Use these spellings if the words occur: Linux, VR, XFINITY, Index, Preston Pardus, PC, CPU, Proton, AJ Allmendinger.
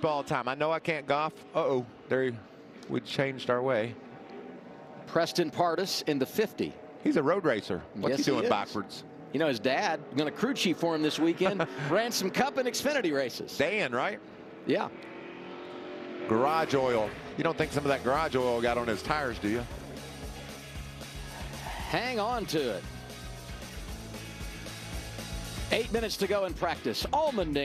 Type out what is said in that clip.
Ball time. I know I can't golf. Uh-oh, there we changed our way. Preston Pardus in the 50. He's a road racer. What's he doing backwards? You know, his dad, going to crew chief for him this weekend, ran some Cup and Xfinity races. Dan, right? Yeah. Garage oil. You don't think some of that garage oil got on his tires, do you? Hang on to it. 8 minutes to go in practice. Allmendinger.